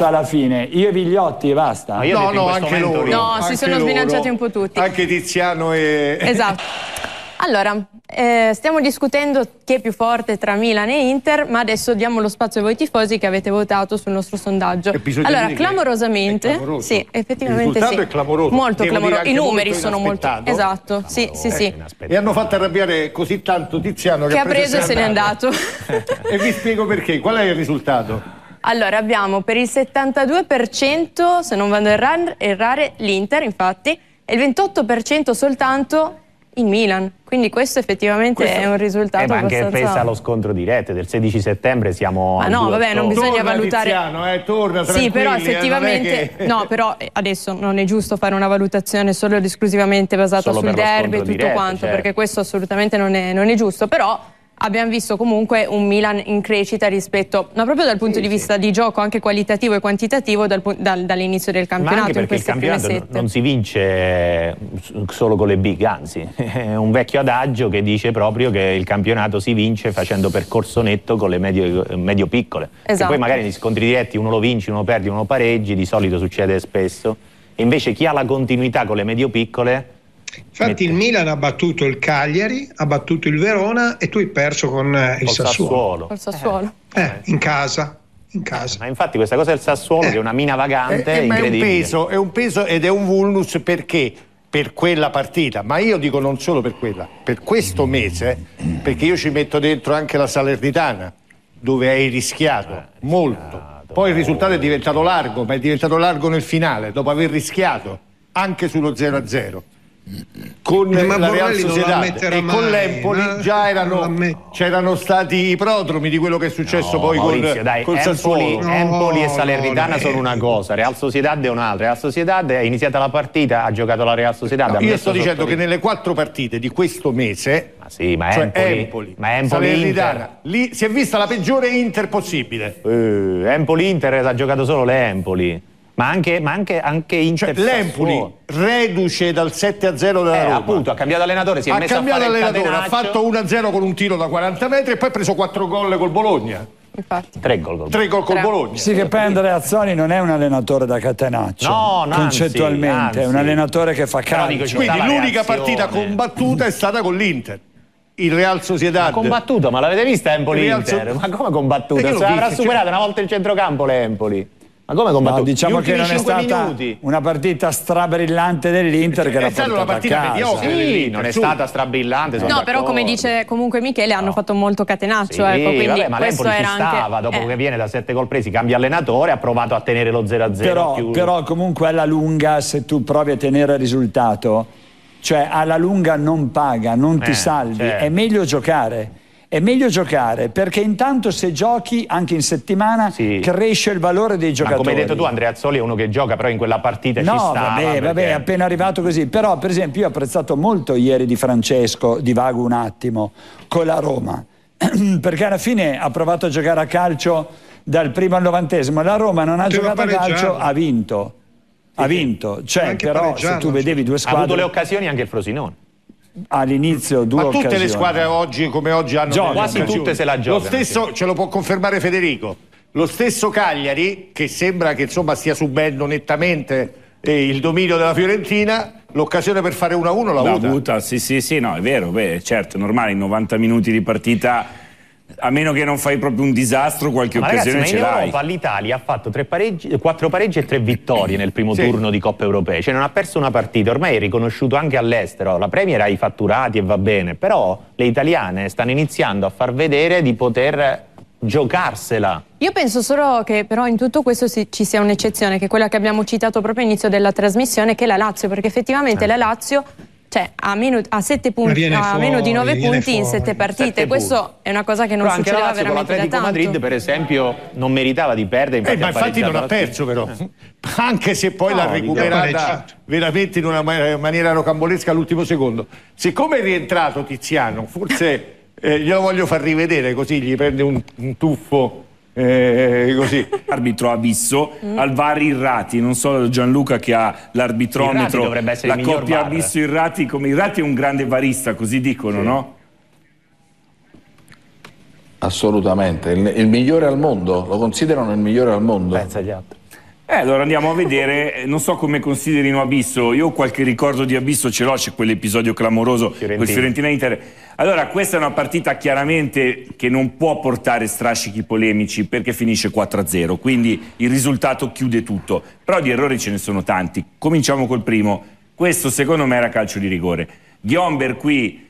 Alla fine, io e Vigliotti e basta. Ma io anche loro. No, si sono sbilanciati un po' tutti. Anche Tiziano e. Esatto. Allora, stiamo discutendo chi è più forte tra Milan e Inter, ma adesso diamo lo spazio a voi tifosi che avete votato sul nostro sondaggio. Allora, clamorosamente, sì, effettivamente il risultato è clamoroso. Molto clamoroso, i numeri sono molto. Esatto, sì. E hanno fatto arrabbiare così tanto Tiziano che ha preso e se n'è andato. E vi spiego perché. Qual è il risultato? Allora, abbiamo per il 72%, se non vado a errare, l'Inter, infatti, e il 28% soltanto in Milan, quindi questo effettivamente è un risultato abbastanza. Anche pensa allo scontro diretto del 16 settembre siamo. Ma no, vabbè, non bisogna torna valutare. Tiziano, torna sì, però effettivamente che... no, però adesso non è giusto fare una valutazione solo ed esclusivamente basata sul derby e tutto diretto, quanto, certo, perché questo assolutamente non è giusto, però abbiamo visto comunque un Milan in crescita rispetto, ma proprio dal punto di vista di gioco, anche qualitativo e quantitativo, dall'inizio del campionato. Ma anche perché il campionato non si vince solo con le big, anzi è un vecchio adagio che dice proprio che il campionato si vince facendo percorso netto con le medio-piccole. Esatto. E poi magari negli scontri diretti uno lo vinci, uno lo perdi, uno lo pareggi, di solito succede spesso. E invece chi ha la continuità con le medio-piccole... Infatti il Milan ha battuto il Cagliari, ha battuto il Verona e tu hai perso con il Sassuolo. Col Sassuolo. In casa. Ma infatti questa cosa del Sassuolo che è una mina vagante è incredibile. È un peso ed è un vulnus perché per quella partita, ma io dico non solo per quella, per questo mese, perché io ci metto dentro anche la Salernitana, dove hai rischiato molto. Poi il risultato è diventato largo, ma è diventato largo nel finale, dopo aver rischiato anche sullo 0-0. Con la Real Sociedad e con l'Empoli già c'erano stati i prodromi di quello che è successo poi con Sassuolo. Empoli e Salernitana sono una cosa, Real Sociedad è un'altra. Real Sociedad è iniziata la partita, ha giocato la Real Sociedad. Io sto dicendo che nelle 4 partite di questo mese, Empoli-Salernitana, lì si è vista la peggiore Inter possibile. Empoli-Inter ha giocato solo le Empoli. Ma anche Inter, cioè, l'Empoli reduce dal 7-0 della Roma. Appunto, ha cambiato allenatore, si è messo a fare il catenaccio. Ha fatto 1-0 con un tiro da 40 metri e poi ha preso 4 gol col Bologna. Infatti. 3 gol col Bologna. Sì, che poi Andrea Azzoni non è un allenatore da catenaccio. No, concettualmente, è un allenatore che fa calcio. Quindi l'unica partita combattuta è stata con l'Inter. Il Real Sociedad ha combattuto, ma l'avete vista Empoli-Inter? Ma come ha combattuto? Avrà superato una volta il centrocampo l'Empoli. Ma come combattuto? No, diciamo che non è stata una partita strabrillante dell'Inter, che era stata una partita mediocre. Sì, non è stata strabrillante. No, però come dice comunque Michele, hanno fatto molto catenaccio. Sì, quindi vabbè, ma l'Empoli ci stava anche... dopo che viene da 7 gol presi, cambia allenatore, ha provato a tenere lo 0-0. Però comunque alla lunga, se tu provi a tenere il risultato, cioè alla lunga non paga, non ti salvi. Certo. È meglio giocare. È meglio giocare, perché intanto se giochi anche in settimana cresce il valore dei giocatori. Ma come hai detto tu, Andrea Azzoli è uno che gioca, però in quella partita ci stava. Vabbè, è appena arrivato così. Però per esempio io ho apprezzato molto ieri Di Francesco, divago un attimo, con la Roma. Perché alla fine ha provato a giocare a calcio dal primo al 90°, la Roma non ha giocato a calcio, ha vinto. Ha vinto. Cioè, però se tu vedevi due squadre... Ha avuto le occasioni anche il Frosinone. All'inizio due occasioni. Ma tutte le squadre oggi come oggi hanno quasi tutte se la giocano. Lo stesso ce lo può confermare Federico. Lo stesso Cagliari, che sembra che insomma stia subendo nettamente il dominio della Fiorentina, l'occasione per fare 1-1 l'ha avuta. Sì, no, è vero, beh, certo, è normale in 90 minuti di partita a meno che non fai proprio un disastro, qualche occasione ce l'hai. Ma in Europa l'Italia ha fatto 4 pareggi e 3 vittorie nel primo turno di Coppa Europea, cioè non ha perso una partita, ormai è riconosciuto anche all'estero, la Premier ha i fatturati e va bene, però le italiane stanno iniziando a far vedere di poter giocarsela. Io penso solo che però in tutto questo ci sia un'eccezione, che è quella che abbiamo citato proprio all'inizio della trasmissione, che è la Lazio, perché effettivamente la Lazio, cioè, ha meno di 9 punti in 7 partite. Questo è una cosa che non succedeva veramente da tanto. L'Atletico Madrid, per esempio, non meritava di perdere. Infatti ma infatti non ha perso, però. Anche se poi l'ha recuperata veramente in una maniera rocambolesca all'ultimo secondo. Siccome è rientrato Tiziano, forse glielo voglio far rivedere, così gli prende un tuffo. Così. Arbitro abisso, al VAR Irrati, non so Gianluca che ha l'arbitrometro, la coppia abisso Irrati, come Irrati è un grande varista, così dicono, no? Assolutamente, il migliore al mondo, lo considerano il migliore al mondo. Pensa agli altri. Allora andiamo a vedere, non so come considerino Abisso, io qualche ricordo di Abisso ce l'ho, c'è quell'episodio clamoroso con Fiorentina-Inter. Allora questa è una partita chiaramente che non può portare strascichi polemici perché finisce 4-0, quindi il risultato chiude tutto, però di errori ce ne sono tanti. Cominciamo col primo, questo secondo me era calcio di rigore. Ghiomber qui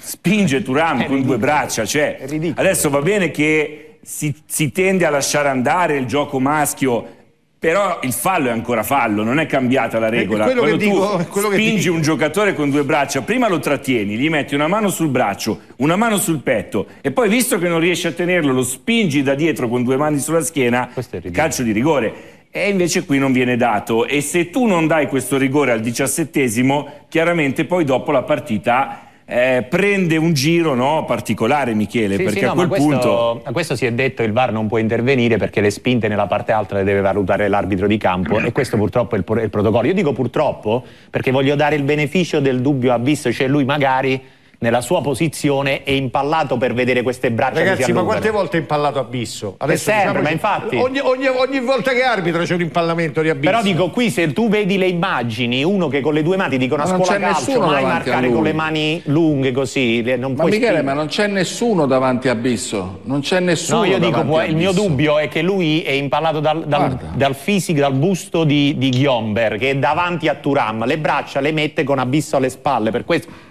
spinge Thuram con due braccia, cioè adesso va bene che si tende a lasciare andare il gioco maschio, però il fallo è ancora fallo, non è cambiata la regola. Quando tu spingi un giocatore con due braccia, prima lo trattieni, gli metti una mano sul braccio, una mano sul petto e poi, visto che non riesci a tenerlo, lo spingi da dietro con due mani sulla schiena, calcio di rigore. E invece qui non viene dato. E se tu non dai questo rigore al 17º, chiaramente poi dopo la partita prende un giro particolare, Michele, perché a quel punto... A questo si è detto il VAR non può intervenire perché le spinte nella parte alta le deve valutare l'arbitro di campo e questo purtroppo è il protocollo. Io dico purtroppo perché voglio dare il beneficio del dubbio a Abisso, cioè lui magari nella sua posizione è impallato per vedere queste braccia. Ragazzi, ma quante volte è impallato Abisso? Adesso sempre, ma infatti ogni volta che arbitra c'è un impallamento di Abisso. Però dico, qui se tu vedi le immagini, uno che con le due mani, dicono a scuola calcio, mai marcare con le mani lunghe così, non puoi. Ma Michele, ma non c'è nessuno davanti a Abisso, non c'è nessuno. No, io dico, il mio dubbio è che lui è impallato dal fisico, dal busto di Ghiomber, che è davanti a Thuram, le braccia le mette con Abisso alle spalle, per questo.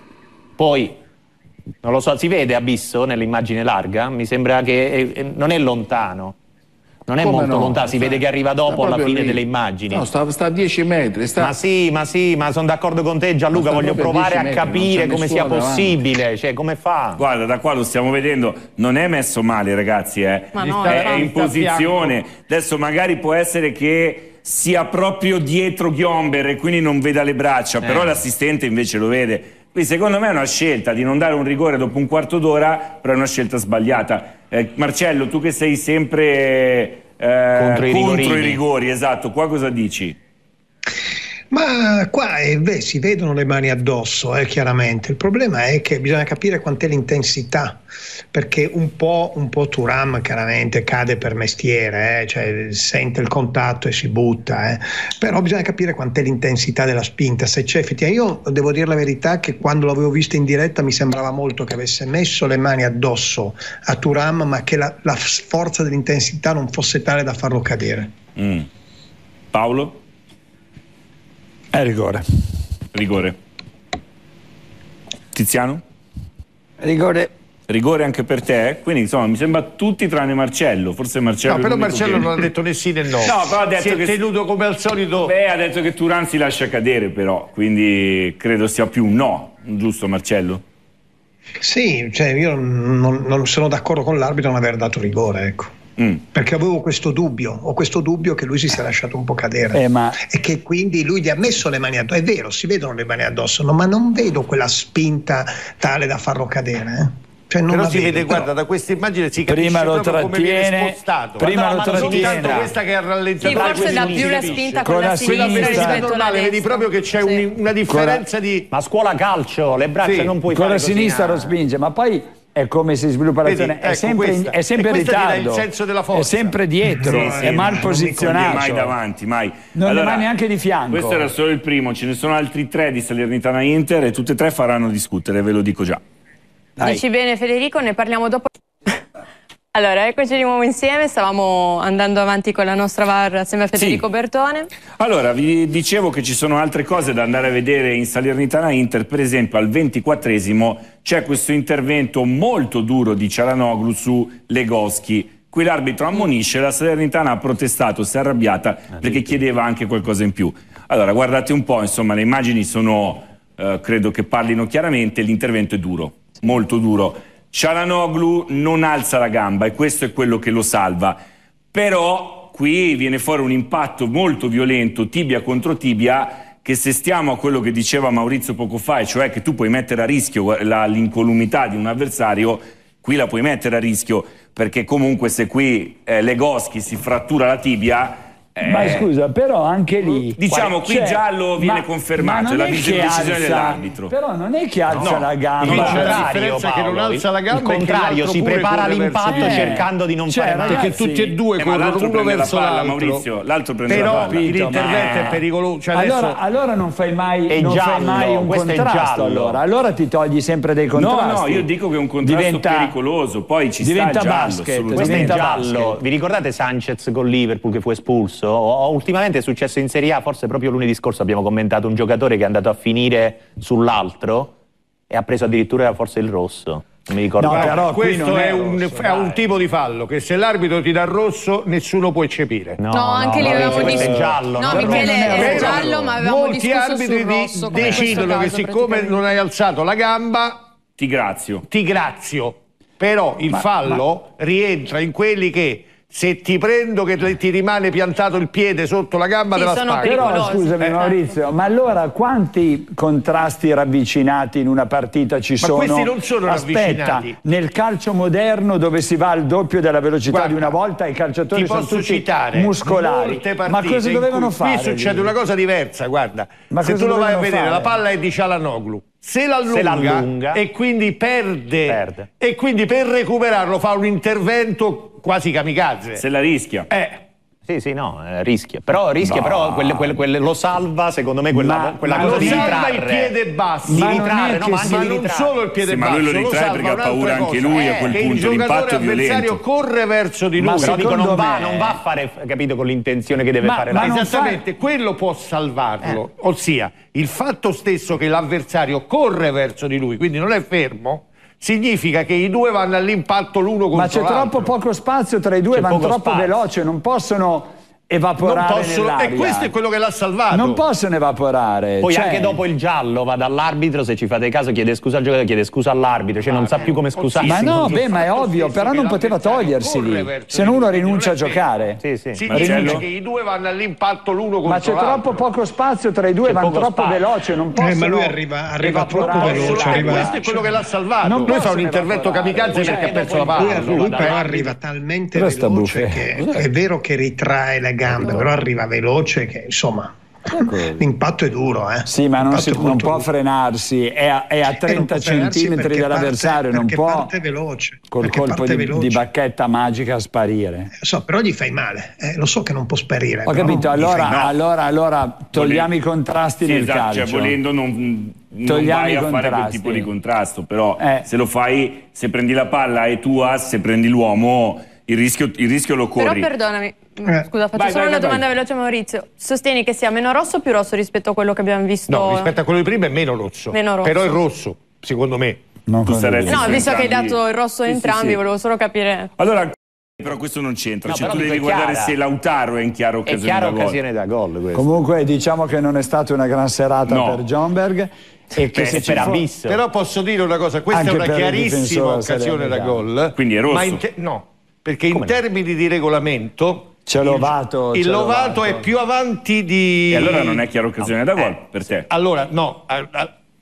Poi, non lo so, si vede Abisso nell'immagine larga? Mi sembra che non è lontano, non è molto lontano, si vede che arriva dopo alla fine delle immagini. No, sta a 10 metri. Ma sono d'accordo con te Gianluca, voglio provare a capire come sia possibile, cioè come fa? Guarda, da qua lo stiamo vedendo, non è messo male ragazzi, è in posizione, adesso magari può essere che sia proprio dietro Ghiomber e quindi non veda le braccia, però l'assistente invece lo vede. Qui secondo me è una scelta di non dare un rigore dopo un quarto d'ora, però è una scelta sbagliata. Marcello, tu che sei sempre contro i rigori, esatto, qua cosa dici? Ma qua si vedono le mani addosso, chiaramente. Il problema è che bisogna capire quant'è l'intensità, perché un po' Thuram chiaramente cade per mestiere, cioè sente il contatto e si butta, però bisogna capire quant'è l'intensità della spinta, se c'è effettivamente. Io devo dire la verità che quando l'avevo vista in diretta mi sembrava molto che avesse messo le mani addosso a Thuram, ma che la forza dell'intensità non fosse tale da farlo cadere. Paolo? È rigore. Rigore. Tiziano? Rigore. Rigore anche per te, quindi insomma mi sembra tutti tranne Marcello, forse Marcello... No, però Marcello non ha detto né sì né no. No, però ha detto che... tenuto come al solito... Beh, ha detto che Thuram si lascia cadere però, quindi credo sia più un no, giusto Marcello? Sì, cioè io non sono d'accordo con l'arbitro non aver dato rigore, ecco. Perché avevo questo dubbio, che lui si sia lasciato un po' cadere e che quindi lui gli ha messo le mani addosso. È vero, si vedono le mani addosso, ma non vedo quella spinta tale da farlo cadere. Cioè non però si vede, guarda, da questa immagine si capisce prima lo trattiene, tanto questa che è rallentata. Sì, forse dà più la spinta con la sinistra rispetto alla destra. Vedi proprio che c'è una differenza di... Ma a scuola calcio, le braccia non puoi fare così. Con la sinistra lo spinge, ma poi... è come si sviluppa l'azione, ecco, è sempre in ritardo, è sempre dietro, è mal posizionato, mai davanti, mai. Non allora, è mai neanche di fianco. Questo era solo il primo, ce ne sono altri 3 di Salernitana Inter e tutte e 3 faranno discutere, ve lo dico già. Dai. Dici bene Federico, ne parliamo dopo. Allora, eccoci di nuovo insieme, stavamo andando avanti con la nostra VAR assieme a Federico Bertone. Allora, vi dicevo che ci sono altre cose da andare a vedere in Salernitana Inter, per esempio al 24esimo c'è questo intervento molto duro di Cialanoglu su Legoschi. Qui l'arbitro ammonisce, la Salernitana ha protestato, si è arrabbiata perché chiedeva anche qualcosa in più. Allora, guardate un po', insomma, le immagini sono, credo che parlino chiaramente, l'intervento è duro, molto duro. Cialanoglu non alza la gamba e questo è quello che lo salva, però qui viene fuori un impatto molto violento, tibia contro tibia, che se stiamo a quello che diceva Maurizio poco fa, e cioè che tu puoi mettere a rischio l'incolumità di un avversario, qui la puoi mettere a rischio, perché comunque se qui Legoschi si frattura la tibia... Ma scusa, però anche lì... Diciamo, qui giallo viene confermato, la decisione dell'arbitro. Però non è che alza la gamba. No, c'è la differenza che non alza la gamba. Il contrario, si prepara all'impatto cercando di non fare male. Perché tutti e due corrono uno verso l'altro. L'altro prende la palla. Però l'intervento è pericoloso. Allora non fai mai un contrasto. Allora ti togli sempre dei contrasti. No, io dico che è un contrasto pericoloso. Poi ci sta giallo. Questo è giallo. Vi ricordate Sanchez con Liverpool che fu espulso? Ultimamente è successo in Serie A, forse proprio lunedì scorso abbiamo commentato un giocatore che è andato a finire sull'altro e ha preso addirittura forse il rosso. Non mi ricordo. No, però questo è un tipo di fallo che se l'arbitro ti dà rosso nessuno può eccepire. No, anche lì avevamo discusso. Giallo, no, Michele, è giallo, ma avevamo molti arbitri rosso, decidono che siccome non hai alzato la gamba ti grazio. Però il fallo rientra in quelli che se ti prendo che ti rimane piantato il piede sotto la gamba della spalla. Però scusami Maurizio, ma allora quanti contrasti ravvicinati in una partita ci sono? Ma questi non sono ravvicinati. Nel calcio moderno dove si va al doppio della velocità di una volta, i calciatori sono tutti muscolari. Ma cosa dovevano fare? Qui succede una cosa diversa, guarda. Ma se tu lo vai a vedere, la palla è di Cialanoglu. Se l'allunga e quindi perde. E quindi per recuperarlo fa un intervento quasi kamikaze. Se la rischia. Rischia. Però rischia, però lo salva, secondo me, quella cosa di ritrarre. Ma lo salva il piede basso. Ma non solo il piede basso. Ma lui lo ritrae perché ha paura anche lui a quel punto. L'impatto è violento. Il giocatore avversario corre verso di lui. Ma dico, non va a fare, capito, con l'intenzione che deve fare. Ma esattamente, quello può salvarlo. Ossia, il fatto stesso che l'avversario corre verso di lui, quindi non è fermo, significa che i due vanno all'impatto l'uno contro l'altro. Ma c'è troppo poco spazio tra i due, vanno troppo veloce, non possono evaporare nell'aria. E questo è quello che l'ha salvato. Non possono evaporare. Poi anche dopo il giallo va dall'arbitro, se ci fate caso, chiede scusa al giocatore, chiede scusa all'arbitro, cioè non sa più come scusarsi. Ma no, ma è ovvio, però non poteva togliersi lì, se no uno rinuncia a giocare. Significa che i due vanno all'impatto l'uno contro l'altro. Ma c'è troppo poco spazio tra i due, vanno troppo veloce, non possono evaporare. Ma lui arriva troppo veloce. Questo è quello che l'ha salvato. Lui fa un intervento kamikaze perché ha perso la palla. Lui però arriva talmente veloce che è vero che ritrae la gambe, però arriva veloce che insomma l'impatto è duro, Sì, ma non può frenarsi, è a 30 centimetri dall'avversario, non può parte veloce, col colpo di bacchetta magica sparire. So, però gli fai male, lo so che non può sparire. Ho capito, allora togliamo i contrasti nel calcio. Cioè, volendo non vai a fare quel tipo di contrasto, però se lo fai, se prendi la palla è tua, se prendi l'uomo il rischio lo corri. Però perdonami. Scusa, faccio solo una domanda veloce a Maurizio. Sostieni che sia meno rosso o più rosso rispetto a quello che abbiamo visto? No, rispetto a quello di prima è meno rosso. Però è rosso, secondo me. Visto che hai dato il rosso a entrambi, volevo solo capire. Allora, però questo non c'entra, tu devi guardare se Lautaro è in chiara occasione da gol. Comunque diciamo che non è stata una gran serata per Ljungberg. Però posso dire una cosa, questa è una chiarissima occasione da gol. Quindi è rosso? No. Perché in termini di regolamento il Lovato è più avanti di... E allora non è chiara occasione da gol per te? Allora no,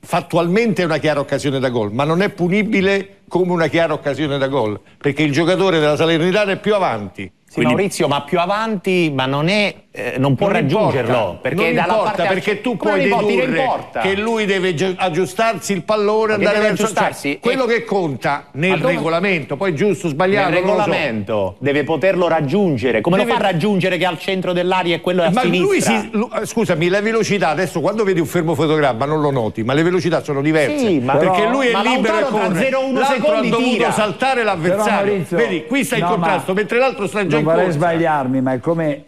fattualmente è una chiara occasione da gol, ma non è punibile come una chiara occasione da gol, perché il giocatore della Salernitana è più avanti. Quindi... Maurizio, ma più avanti, ma non è, non può non raggiungerlo importa, perché non dalla importa, parte perché tu puoi dedurre che lui deve aggiustarsi il pallone, andare verso aggiustarsi. Quello che conta nel regolamento, poi giusto o sbagliato, nel regolamento so. Deve poterlo raggiungere. Come deve... lo fa raggiungere che è al centro dell'aria e quello è a ma sinistra? Lui si... Scusami, la velocità adesso quando vedi un fermo fotogramma non lo noti, ma le velocità sono diverse. Sì, ma perché però... lui è ma libero e corre. L'altro ha dovuto tira. Saltare l'avversario. Vedi, qui sta in contrasto, mentre l'altro sta in gioco. Non vorrei sbagliarmi, ma è come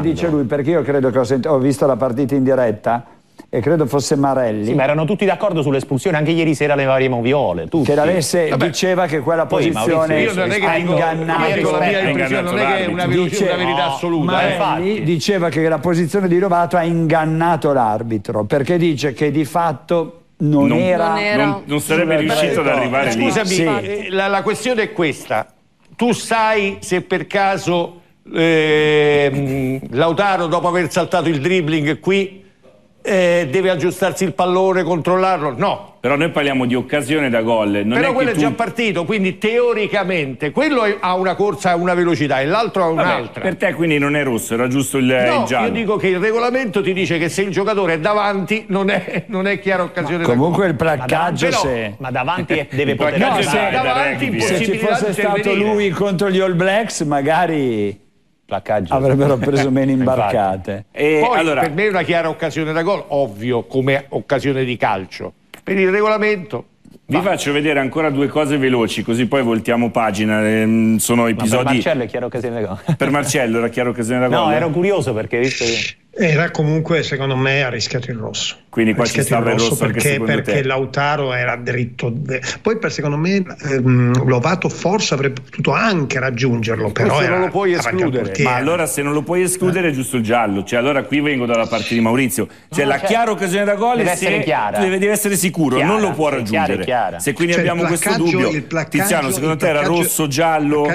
dice lui, perché io credo che ho visto la partita in diretta e credo fosse Marelli. Sì, ma erano tutti d'accordo sull'espulsione, anche ieri sera le varie moviole. Tutti. Che l'avesse diceva che quella posizione ha ingannato. Non è che è una verità assoluta. Marelli diceva che la posizione di Rovato ha ingannato l'arbitro, perché dice che di fatto non sarebbe riuscito ad arrivare lì. Scusami, sì. la questione è questa. Tu sai se per caso Lautaro, dopo aver saltato il dribbling qui, deve aggiustarsi il pallone, controllarlo? No. Però noi parliamo di occasione da gol. Però quello è già partito, quindi teoricamente quello ha una corsa a una velocità e l'altro ha un'altra. Per te quindi non è rosso, era giusto il giallo. Io dico che il regolamento ti dice che se il giocatore è davanti non è chiara occasione da gol. Comunque il placcaggio se... Ma davanti deve poter... No, se ci fosse stato lui contro gli All Blacks magari... Placcaggio. Avrebbero preso meno imbarcate. E poi allora, per me è una chiara occasione da gol, ovvio, come occasione di calcio. Per il regolamento vi faccio vedere ancora due cose veloci, così poi voltiamo pagina. Sono episodi. Per Marcello è chiara occasione da gol. Per Marcello era chiara occasione da gol. No, ero curioso perché visto che... Era comunque, secondo me, arrischiato il rosso. Quindi qua ci stava il rosso perché Lautaro era dritto. Poi, secondo me, Lovato forse avrebbe potuto anche raggiungerlo. Però se non lo puoi escludere. Ma allora, se non lo puoi escludere, è giusto il giallo. Cioè, allora qui vengo dalla parte di Maurizio. Cioè, la chiara occasione da gol deve essere sicuro, non lo può raggiungere. Se quindi abbiamo questo dubbio, Tiziano, secondo te era rosso, giallo?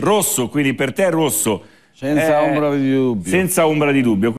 Rosso, quindi per te è rosso. Senza ombra di dubbio. Senza ombra di dubbio.